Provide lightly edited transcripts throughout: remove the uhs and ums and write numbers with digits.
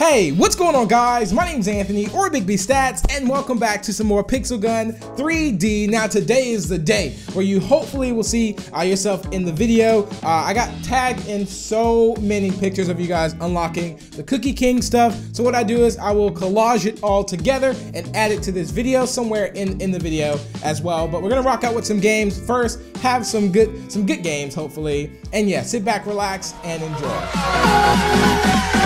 Hey, what's going on guys? My name's Anthony, or Big B Stats, and welcome back to some more Pixel Gun 3D. Now today is the day where you hopefully will see yourself in the video. I got tagged in so many pictures of you guys unlocking the Cookie King stuff. So what I do is I will collage it all together and add it to this video somewhere in the video as well. But we're gonna rock out with some games first, have some good games hopefully. And yeah, sit back, relax, and enjoy.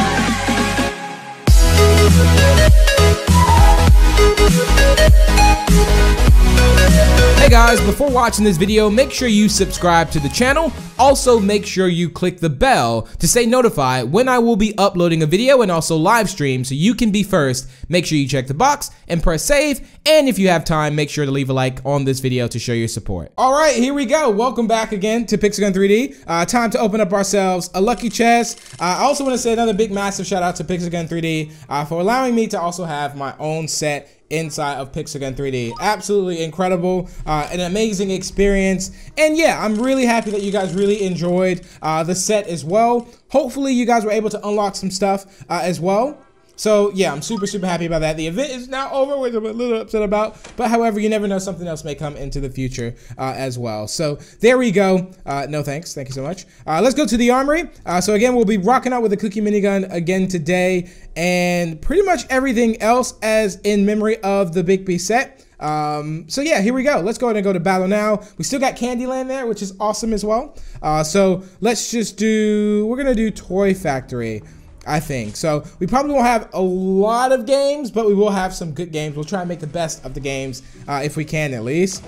Hey guys, before watching this video, make sure you subscribe to the channel. Also, make sure you click the bell to stay notified when I will be uploading a video and also live stream so you can be first. Make sure you check the box and press save. And if you have time, make sure to leave a like on this video to show your support. All right, here we go. Welcome back again to Pixel Gun 3D. Time to open up ourselves a lucky chest. I also want to say another big massive shout out to Pixel Gun 3D for allowing me to also have my own set inside of Pixel Gun 3D. Absolutely incredible, an amazing experience. And yeah, I'm really happy that you guys really enjoyed the set as well. Hopefully you guys were able to unlock some stuff as well. So yeah, I'm super happy about that. The event is now over, which I'm a little upset about, but however, you never know, something else may come into the future as well. So there we go. No thanks, thank you so much. Let's go to the armory. So again, we'll be rocking out with the Cookie Minigun again today, and pretty much everything else as in memory of the Big B set. So yeah, here we go. Let's go ahead and go to battle now. We still got Candy Land there, which is awesome as well. So let's just do, we're gonna do Toy Factory, I think. So we probably won't have a lot of games, but we will have some good games. We'll try and make the best of the games if we can, at least.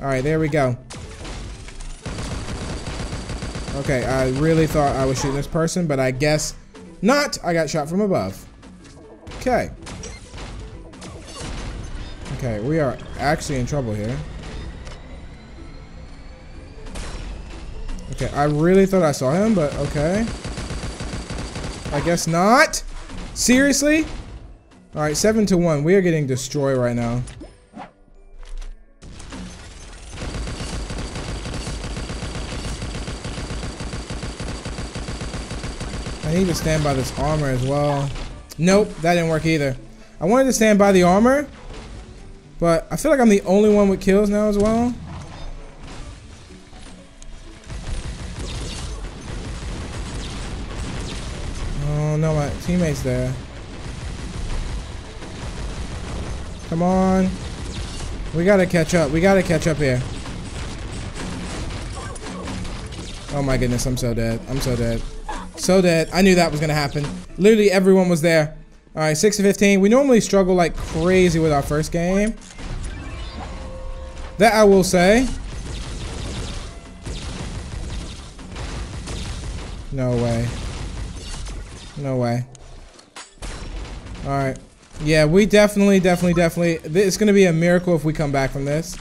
All right, there we go. Okay, I really thought I was shooting this person, but I guess not. I got shot from above. Okay. Okay, we are actually in trouble here. Okay, I really thought I saw him, but okay. I guess not. Seriously? All right, 7-1. We are getting destroyed right now. I need to stand by this armor as well. Nope, that didn't work either. I wanted to stand by the armor, but I feel like I'm the only one with kills now as well. No, my teammate's there. Come on. We gotta catch up. We gotta catch up here. Oh my goodness, I'm so dead. I'm so dead. So dead. I knew that was gonna happen. Literally everyone was there. Alright, 6-15. We normally struggle like crazy with our first game. That I will say. No way. No way. All right. Yeah, we definitely. It's going to be a miracle if we come back from this.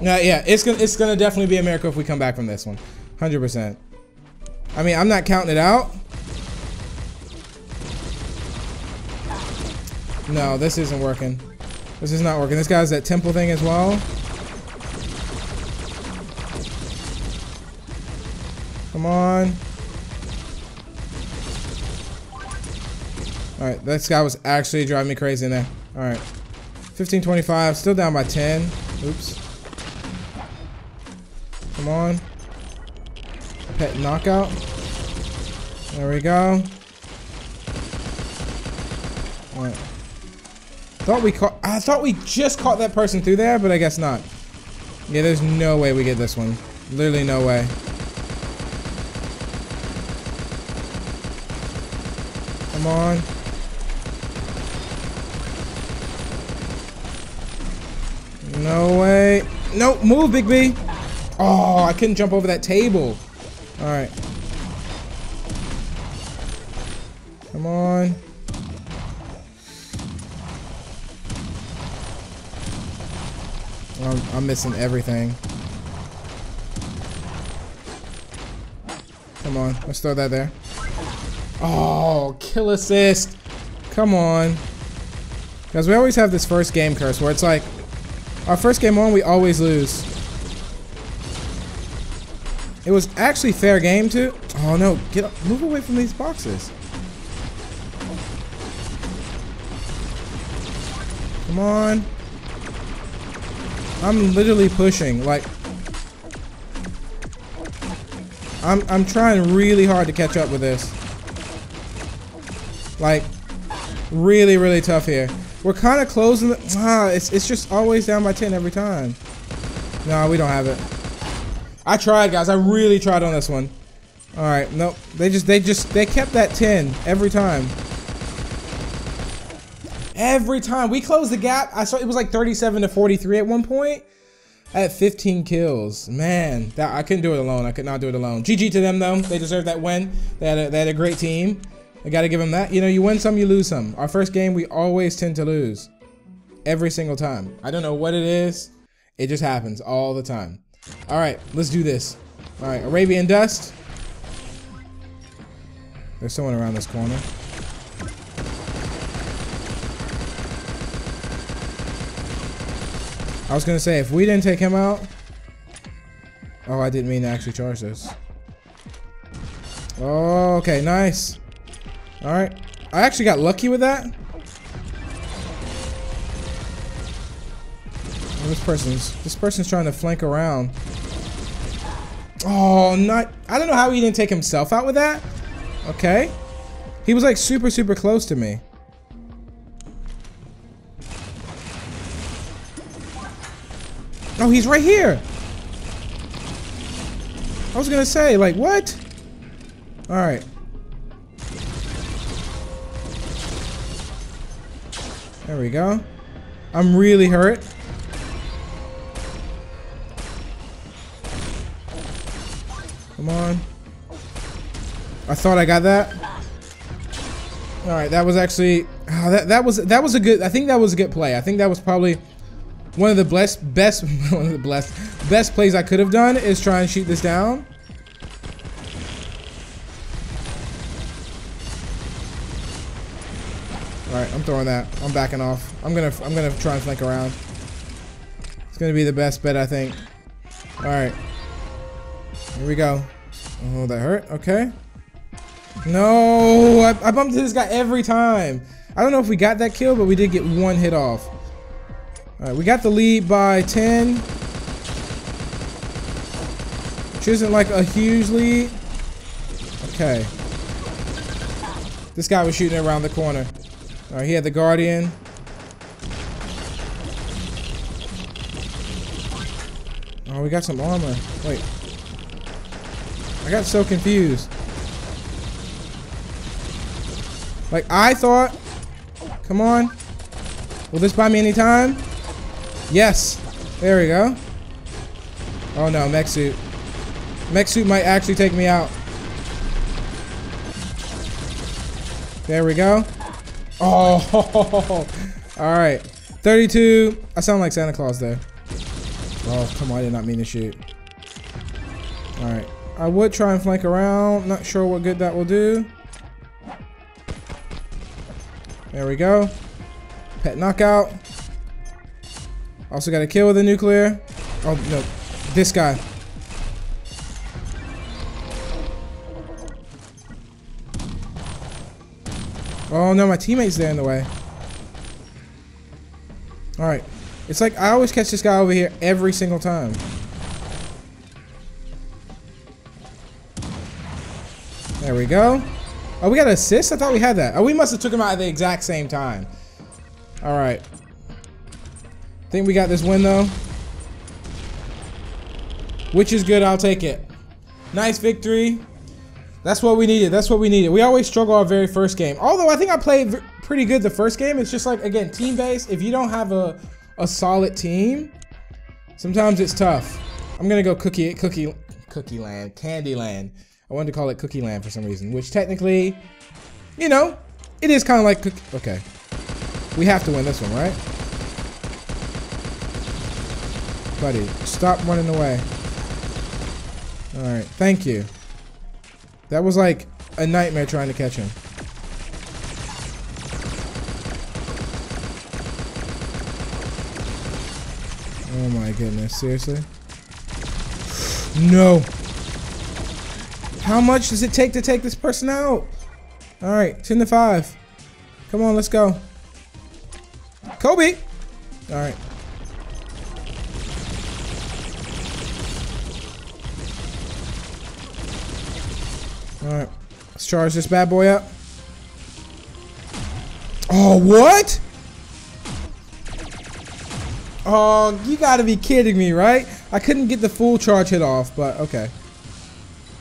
Yeah, it's gonna definitely be a miracle if we come back from this one. 100%. I mean, I'm not counting it out. No, this isn't working. This is not working. This guy's that temple thing as well. Come on. All right, this guy was actually driving me crazy in there. All right, 15-25, still down by 10. Oops. Come on. Pet knockout. There we go. All right. I thought we just caught that person through there, but I guess not. Yeah, there's no way we get this one. Literally no way. Come on. No way. Nope, move, Big B. Oh, I couldn't jump over that table. All right. Come on. I'm missing everything. Come on, let's throw that there. Oh, kill assist. Come on. Guys, we always have this first game curse where it's like, our first game on, we always lose. It was actually fair game too. Oh no, get up, move away from these boxes. Come on. I'm literally pushing, like I'm trying really hard to catch up with this. Like really, really tough here. We're kind of closing the, it's just always down by 10 every time. No, we don't have it. I tried, guys. I really tried on this one. All right, nope. They kept that 10 every time. Every time we closed the gap, I saw it was like 37 to 43 at one point. I had 15 kills, man. That I couldn't do it alone. I could not do it alone. GG to them though. They deserved that win. They had a great team. I gotta give them that. You know, you win some, you lose some. Our first game, we always tend to lose, every single time. I don't know what it is. It just happens all the time. All right, let's do this. All right, Arabian Dust. There's someone around this corner. I was gonna say, if we didn't take him out. Oh, I didn't mean to actually charge this. Oh, okay, nice. All right, I actually got lucky with that. Oh, this person's trying to flank around. Oh, I don't know how he didn't take himself out with that. Okay, he was like super close to me. Oh, he's right here. I was gonna say, like, what? All right. There we go. I'm really hurt. Come on. I thought I got that. All right, that was actually that was a good. I think that was a good play. I think that was probably one of the best plays I could have done is try and shoot this down. All right, I'm throwing that. I'm backing off. I'm gonna try and flank around. It's gonna be the best bet, I think. All right, here we go. Oh, that hurt. Okay. No, I bump into this guy every time. I don't know if we got that kill, but we did get one hit off. All right, we got the lead by 10, which isn't like a huge lead. Okay. This guy was shooting around the corner. All right, he had the Guardian. Oh, we got some armor. Wait. I got so confused. Like, I thought... Come on. Will this buy me any time? Yes. There we go. Oh, no. Mech suit. Mech suit might actually take me out. There we go. Oh, all right, 32. I sound like Santa Claus there. Oh, come on, I did not mean to shoot. All right, I would try and flank around. Not sure what good that will do. There we go. Pet knockout. Also got a kill with a nuclear. Oh, no, this guy. Oh no, my teammate's there in the way. All right, it's like I always catch this guy over here every single time. There we go. Oh, we got an assist? I thought we had that. Oh, we must have took him out at the exact same time. All right. I think we got this win though, which is good. I'll take it. Nice victory. That's what we needed. That's what we needed. We always struggle our very first game. Although I think I played pretty good the first game. It's just like, again, team-based. If you don't have a solid team, sometimes it's tough. I'm going to go Cookie Land. Candy Land. I wanted to call it Cookie Land for some reason, which technically, you know, it is kind of like Cookie. Okay. We have to win this one, right? Buddy, stop running away. All right. Thank you. That was like a nightmare trying to catch him. Oh my goodness, seriously? No. How much does it take to take this person out? All right, 10 to 5. Come on, let's go. Kobe. All right. All right, let's charge this bad boy up. Oh, what? Oh, you gotta be kidding me, right? I couldn't get the full charge hit off, but okay.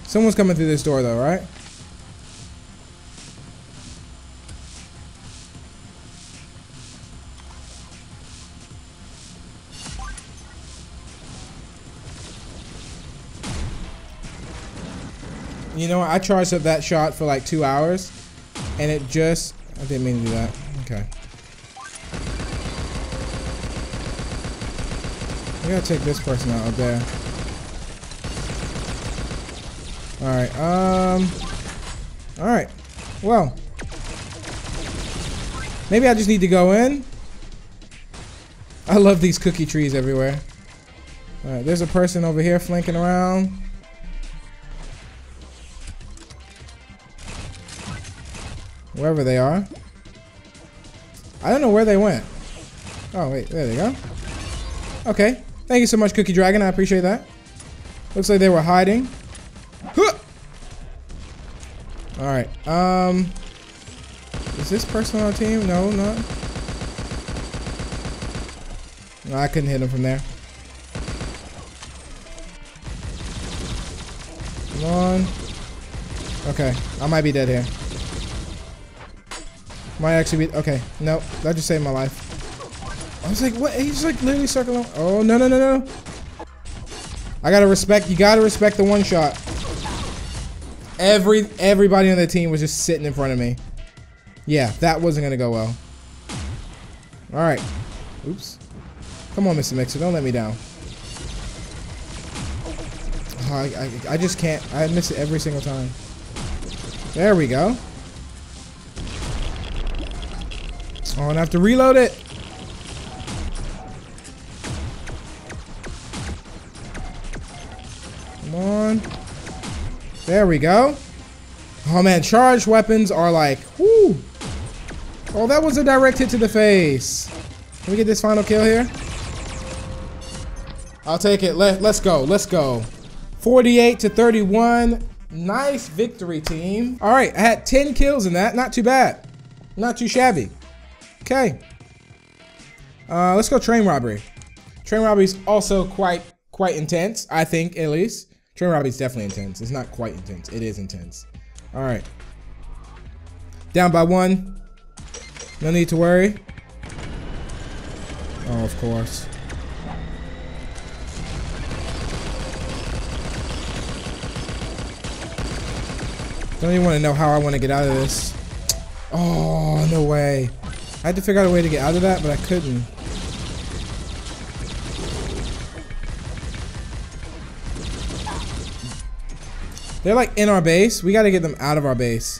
Someone's coming through this door though, right? You know what? I charged up that shot for like 2 hours, and it just... I didn't mean to do that. Okay. We gotta take this person out up there. Alright, alright. Well. Maybe I just need to go in. I love these cookie trees everywhere. Alright, there's a person over here flanking around. Wherever they are. I don't know where they went. Oh, wait, there they go. Okay. Thank you so much, Cookie Dragon. I appreciate that. Looks like they were hiding. Huh! Alright, is this person on our team? No, not. No, I couldn't hit him from there. Come on. Okay, I might be dead here. Might actually be, okay, nope, that just saved my life. I was like, what, he's like literally circling. Oh, no, no, no, no. I gotta respect, you gotta respect the one shot. Everybody on the team was just sitting in front of me. Yeah, that wasn't gonna go well. All right, oops. Come on, Mr. Mixer, don't let me down. Oh, I just can't, I miss it every single time. There we go. Oh, and I have to reload it. Come on. There we go. Oh, man. Charged weapons are like, whoo. Oh, that was a direct hit to the face. Can we get this final kill here? I'll take it. Let's go. Let's go. 48 to 31. Nice victory, team. All right. I had 10 kills in that. Not too bad. Not too shabby. Okay, let's go Train Robbery. Train Robbery is also quite intense, I think, at least. Train Robbery is definitely intense. It's not quite intense. It is intense. All right. Down by one. No need to worry. Oh, of course. Don't even want to know how I want to get out of this. Oh, no way. I had to figure out a way to get out of that, but I couldn't. They're like in our base. We gotta get them out of our base.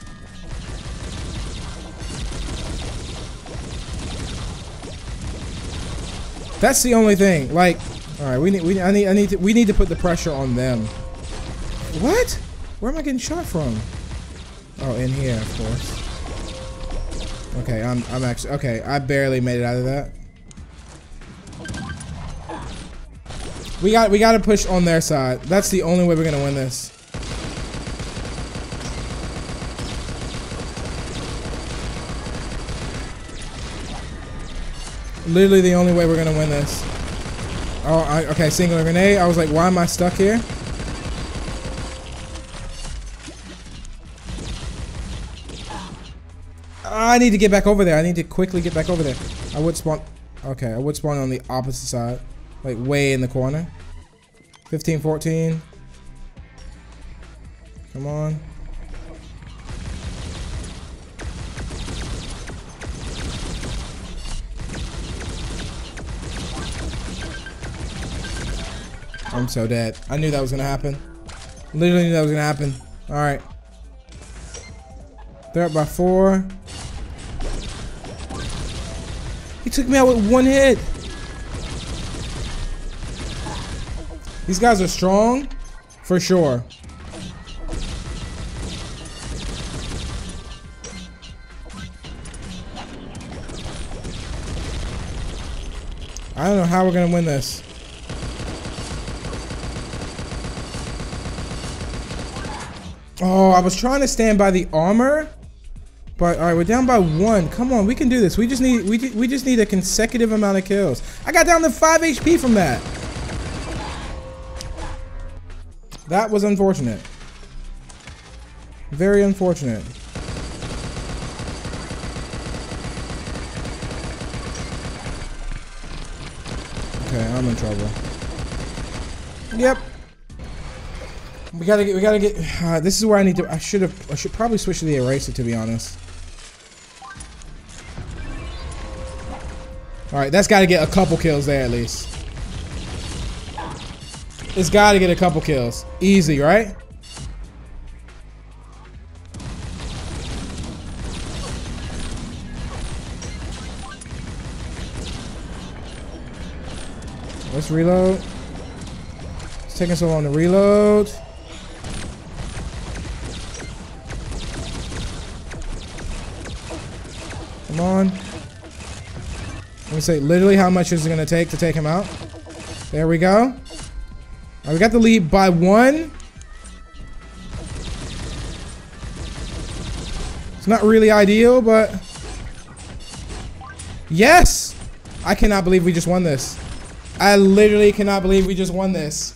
That's the only thing. Like, all right, we need to put the pressure on them. What? Where am I getting shot from? Oh, in here, of course. Okay, I'm actually, okay, I barely made it out of that. We got to push on their side. That's the only way we're going to win this. Literally the only way we're going to win this. Oh, okay, single grenade. I was like, why am I stuck here? I need to get back over there. I need to quickly get back over there. I would spawn. Okay, I would spawn on the opposite side. Like, way in the corner. 15, 14. Come on. I'm so dead. I knew that was gonna happen. Literally knew that was gonna happen. Alright. They're up by 4. He took me out with one hit. These guys are strong, for sure. I don't know how we're gonna win this. Oh, I was trying to stand by the armor, but all right, we're down by one. Come on, we can do this. We just need we just need a consecutive amount of kills. I got down to 5 HP from that. That was unfortunate. Very unfortunate. Okay, I'm in trouble. Yep. We gotta get, this is where I need to, I should probably switch to the eraser, to be honest. Alright, that's gotta get a couple kills there, at least. It's gotta get a couple kills. Easy, right? Let's reload. It's taking so long to reload. Come on. Let me say literally how much is it gonna take to take him out. There we go. All right, we got the lead by 1. It's not really ideal, but yes! I cannot believe we just won this. I literally cannot believe we just won this.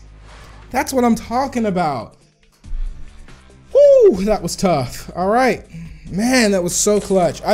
That's what I'm talking about. Woo, that was tough. All right. Man, that was so clutch. I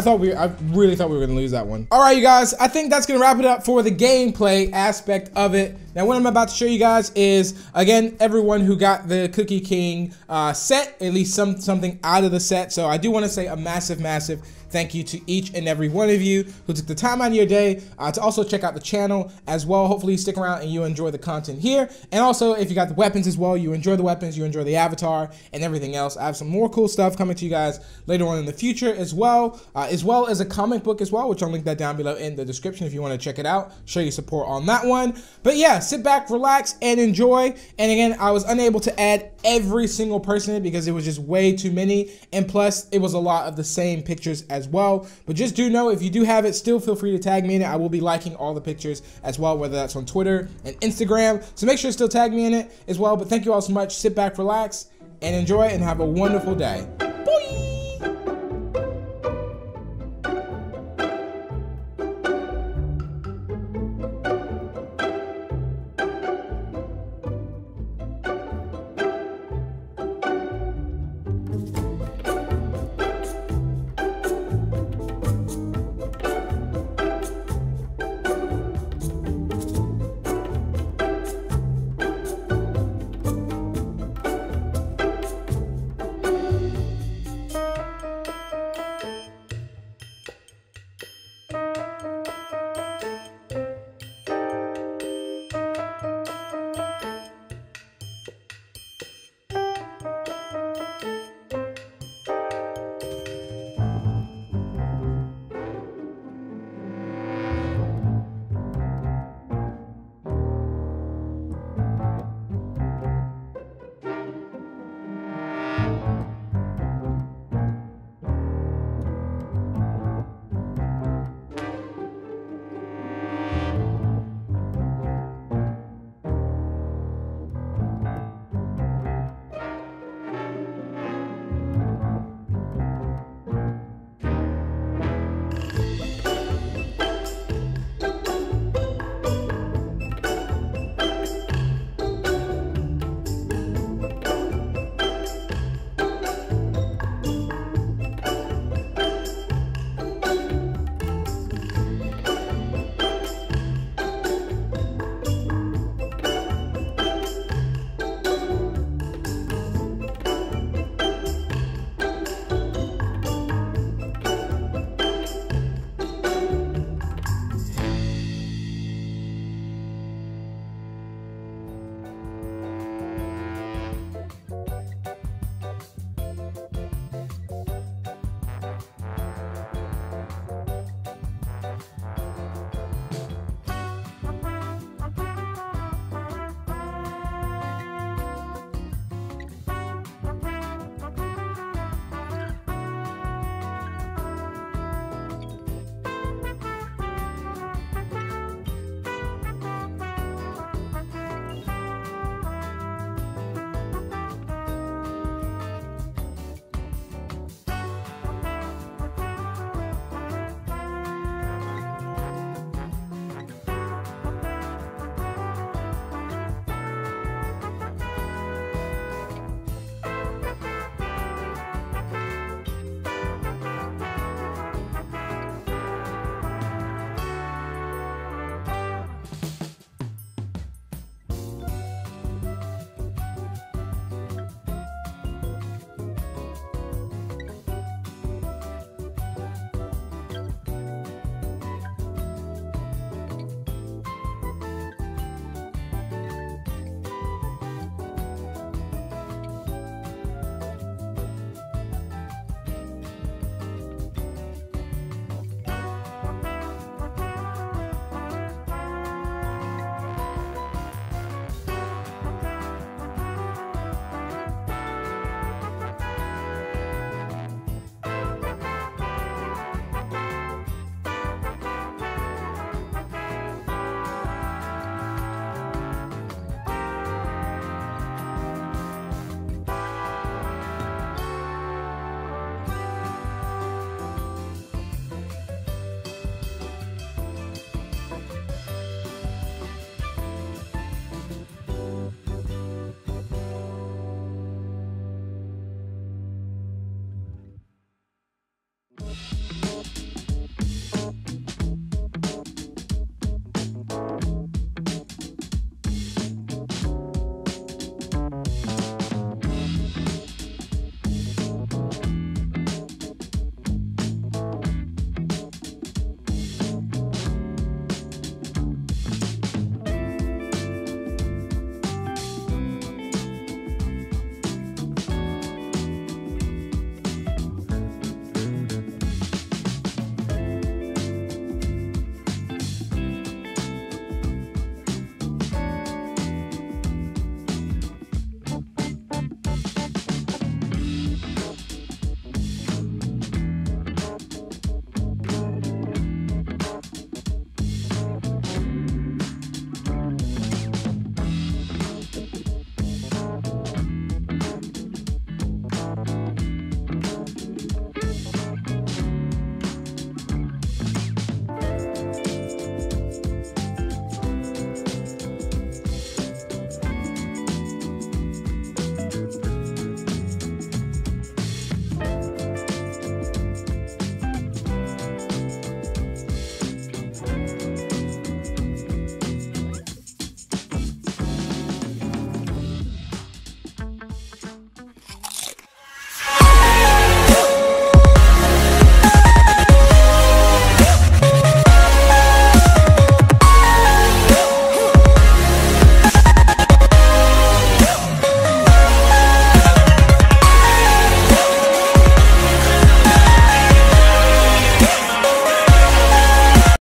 really thought we were gonna lose that one. All right, you guys, I think that's gonna wrap it up for the gameplay aspect of it. Now, what I'm about to show you guys is, again, everyone who got the Cookie King set, at least something out of the set. So I do wanna say a massive, massive thank you to each and every one of you who took the time out of your day to also check out the channel as well. Hopefully you stick around and you enjoy the content here. And also, if you got the weapons as well, you enjoy the weapons, you enjoy the avatar and everything else. I have some more cool stuff coming to you guys later on in the future as well as a comic book as well, which I'll link that down below in the description if you want to check it out, show your support on that one. But yeah, sit back, relax, and enjoy. And again, I was unable to add every single person because it was just way too many. And plus, it was a lot of the same pictures as well. But just do know, if you do have it, still feel free to tag me in it. I will be liking all the pictures as well, whether that's on Twitter and Instagram. So make sure to still tag me in it as well. But thank you all so much. Sit back, relax, and enjoy, and have a wonderful day.